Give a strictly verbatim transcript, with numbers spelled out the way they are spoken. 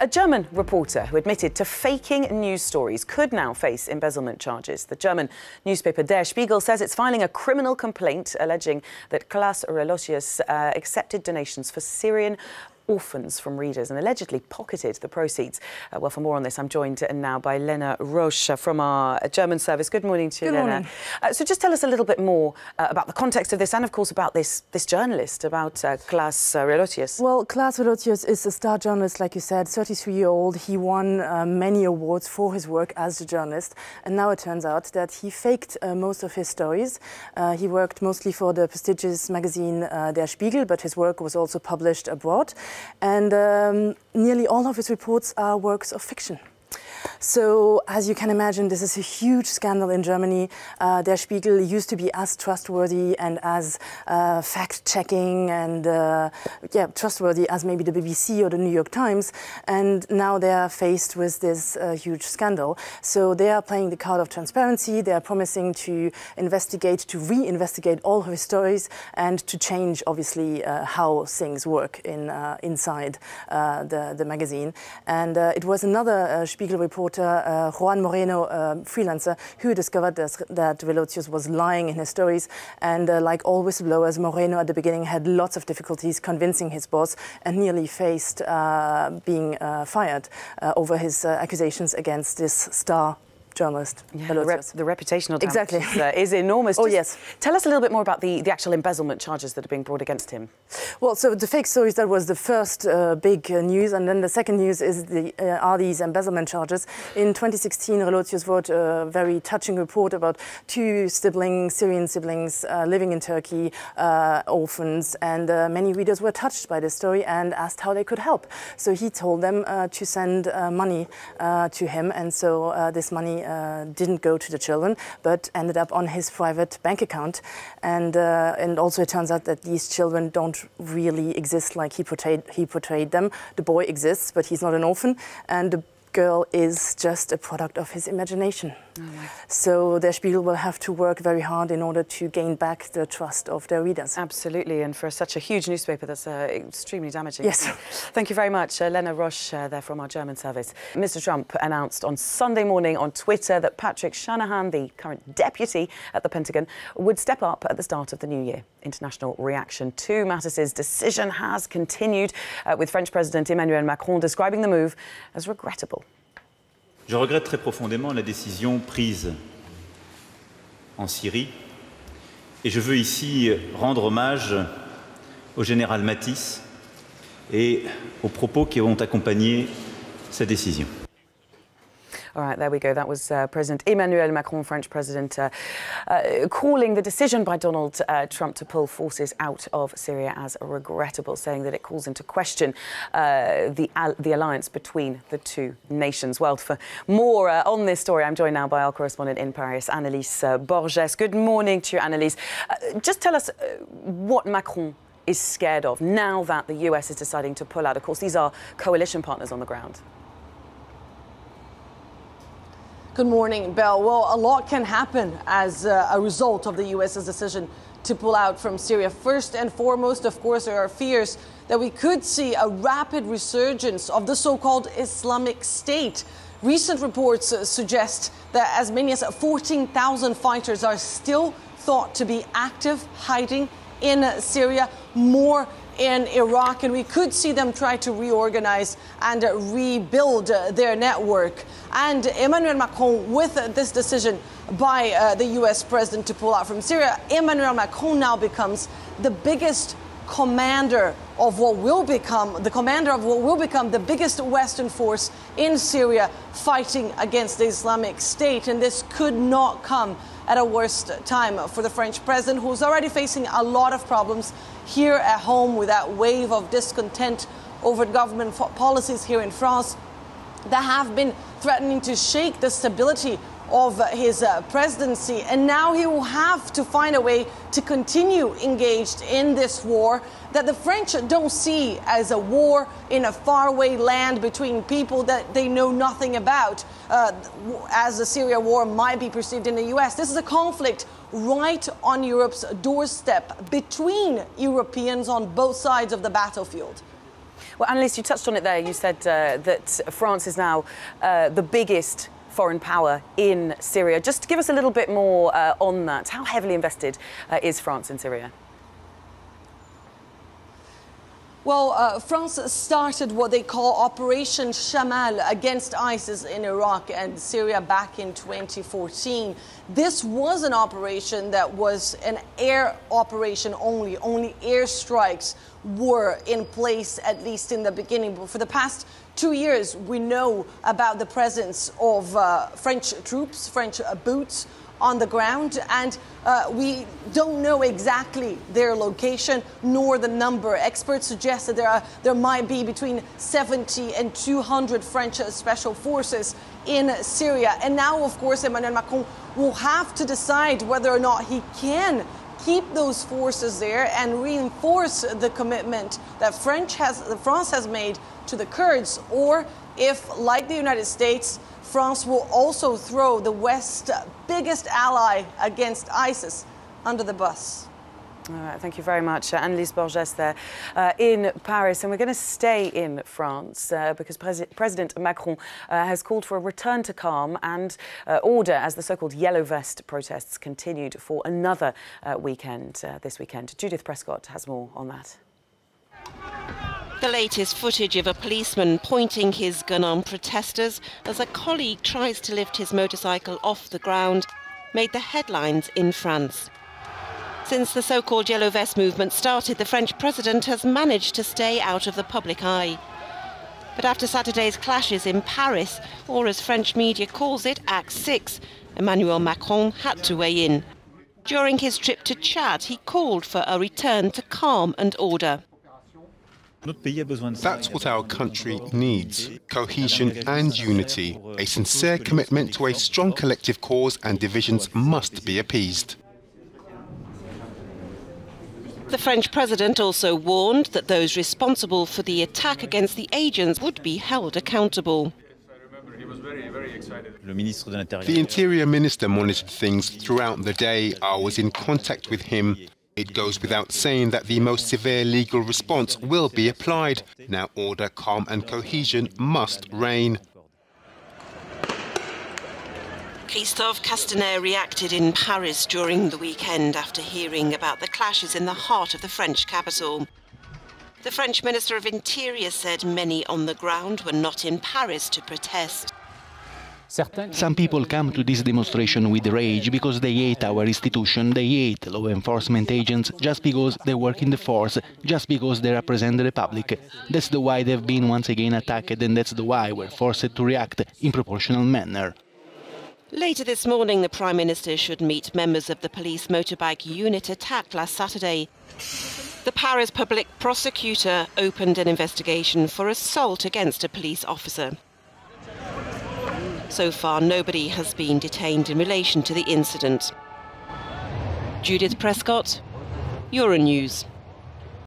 A German reporter who admitted to faking news stories could now face embezzlement charges. The German newspaper Der Spiegel says it's filing a criminal complaint alleging that Claas Relotius uh, accepted donations for Syrian orphans from readers and allegedly pocketed the proceeds. Uh, well, for more on this, I'm joined now by Lena Roche from our German service. Good morning to you, Lena. Uh, so just tell us a little bit more uh, about the context of this and, of course, about this this journalist, about uh, Claas uh, Relotius. Well, Claas Relotius is a star journalist, like you said, thirty-three-year-old. He won uh, many awards for his work as a journalist. And now it turns out that he faked uh, most of his stories. Uh, he worked mostly for the prestigious magazine uh, Der Spiegel, but his work was also published abroad. And um, nearly all of his reports are works of fiction. So, as you can imagine, this is a huge scandal in Germany. Uh, Der Spiegel used to be as trustworthy and as uh, fact-checking and uh, yeah, trustworthy as maybe the B B C or the New York Times. And now they are faced with this uh, huge scandal. So they are playing the card of transparency. They are promising to investigate, to re-investigate all of his stories and to change, obviously, uh, how things work in, uh, inside uh, the, the magazine. And uh, it was another uh, Spiegel report reporter uh, Juan Moreno, uh, freelancer, who discovered this, that Relotius was lying in his stories. And uh, like all whistleblowers, Moreno at the beginning had lots of difficulties convincing his boss and nearly faced uh, being uh, fired uh, over his uh, accusations against this star journalist. Yeah, the, rep the reputational damage exactly. is, uh, is enormous. Oh, just yes. Tell us a little bit more about the, the actual embezzlement charges that are being brought against him. Well, so the fake stories, that was the first uh, big uh, news, and then the second news is the, uh, are these embezzlement charges. In twenty sixteen, Relotius wrote a very touching report about two siblings, Syrian siblings uh, living in Turkey, uh, orphans, and uh, many readers were touched by this story and asked how they could help. So he told them uh, to send uh, money uh, to him, and so uh, this money Uh, didn't go to the children, but ended up on his private bank account. And uh, and also it turns out that these children don't really exist like he portrayed he portrayed them. The boy exists, but he's not an orphan, and the girl is just a product of his imagination. Oh, wow. So Der Spiegel will have to work very hard in order to gain back the trust of their readers. Absolutely, and for such a huge newspaper, that's uh, extremely damaging. Yes. Thank you very much, uh, Lena Roche, uh, there from our German service. Mister Trump announced on Sunday morning on Twitter that Patrick Shanahan, the current deputy at the Pentagon, would step up at the start of the new year. International reaction to Mattis's decision has continued, uh, with French President Emmanuel Macron describing the move as regrettable. Je regrette très profondément la décision prise en Syrie et je veux ici rendre hommage au général Mattis et aux propos qui ont accompagné sa décision. All right, there we go. That was uh, President Emmanuel Macron, French President, uh, uh, calling the decision by Donald uh, Trump to pull forces out of Syria as regrettable, saying that it calls into question uh, the al the alliance between the two nations. Well, for more uh, on this story, I'm joined now by our correspondent in Paris, Annelise uh, Borges. Good morning to you, Annelise. Uh, just tell us uh, what Macron is scared of now that the U S is deciding to pull out. Of course, these are coalition partners on the ground. Good morning, Belle. Well, a lot can happen as uh, a result of the U S's decision to pull out from Syria. First and foremost, of course, there are fears that we could see a rapid resurgence of the so-called Islamic State. Recent reports uh, suggest that as many as fourteen thousand fighters are still thought to be active, hiding in uh, Syria, more in Iraq, and we could see them try to reorganize and rebuild their network. And Emmanuel Macron, with this decision by uh, the U S president to pull out from Syria, Emmanuel Macron now becomes the biggest commander of what will become the commander of what will become the biggest Western force in Syria fighting against the Islamic State. And this could not come at a worse time for the French president, who's already facing a lot of problems here at home with that wave of discontent over government policies here in France that have been threatening to shake the stability of his uh, presidency. And now he will have to find a way to continue engaged in this war that the French don't see as a war in a faraway land between people that they know nothing about, uh, as the Syria war might be perceived in the U S. This is a conflict right on Europe's doorstep between Europeans on both sides of the battlefield. Well, Annelise, you touched on it there. You said uh, that France is now uh, the biggest foreign power in Syria. Just give us a little bit more uh, on that. How heavily invested uh, is France in Syria? Well, uh, France started what they call Operation Chamal against ISIS in Iraq and Syria back in twenty fourteen. This was an operation that was an air operation only. Only airstrikes were in place, at least in the beginning. But for the past two years, we know about the presence of uh, French troops, French uh, boots on the ground, and uh, we don't know exactly their location nor the number. Experts suggest that there are there might be between seventy and two hundred French special forces in Syria. And now, of course, Emmanuel Macron will have to decide whether or not he can keep those forces there and reinforce the commitment that French has, France has made to the Kurds, or if, like the United States, France will also throw the West's biggest ally against ISIS under the bus. All right, thank you very much. Uh, Annelise Borges there uh, in Paris. And we're going to stay in France uh, because Pres President Macron uh, has called for a return to calm and uh, order as the so-called yellow vest protests continued for another uh, weekend uh, this weekend. Judith Prescott has more on that. The latest footage of a policeman pointing his gun on protesters as a colleague tries to lift his motorcycle off the ground made the headlines in France. Since the so-called yellow vest movement started, the French president has managed to stay out of the public eye. But after Saturday's clashes in Paris, or as French media calls it, Act six, Emmanuel Macron had to weigh in. During his trip to Chad, he called for a return to calm and order. That's what our country needs, cohesion and unity, a sincere commitment to a strong collective cause, and divisions must be appeased. The French president also warned that those responsible for the attack against the agents would be held accountable. The Interior Minister monitored things throughout the day. I was in contact with him. It goes without saying that the most severe legal response will be applied. Now order, calm and cohesion must reign. Christophe Castaner reacted in Paris during the weekend after hearing about the clashes in the heart of the French capital. The French Minister of Interior said many on the ground were not in Paris to protest. Some people come to this demonstration with rage because they hate our institution, they hate law enforcement agents, just because they work in the force, just because they represent the Republic. That's the why they've been once again attacked, and that's the why we're forced to react in proportional manner. Later this morning, the Prime Minister should meet members of the police motorbike unit attacked last Saturday. The Paris public prosecutor opened an investigation for assault against a police officer. So far, nobody has been detained in relation to the incident. Judith Prescott, Euronews.